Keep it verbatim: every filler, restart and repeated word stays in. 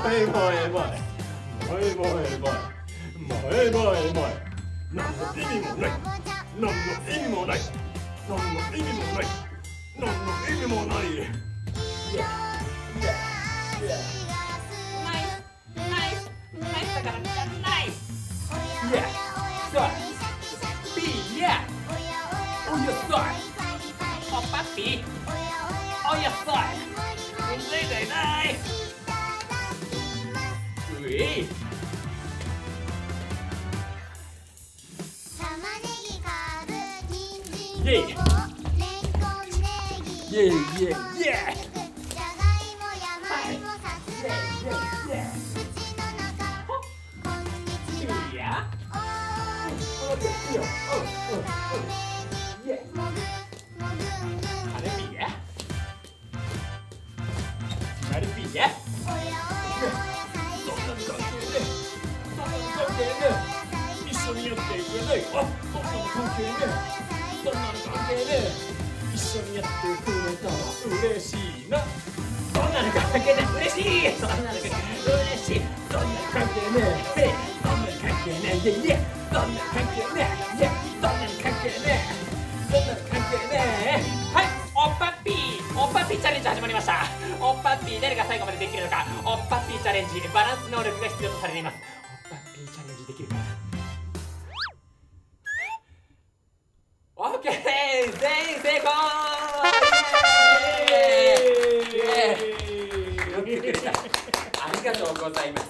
えまえまえまえまえまえまえまえ何の意味もない何の意味もない何の意味もない何の意味もない。ありがとうございます。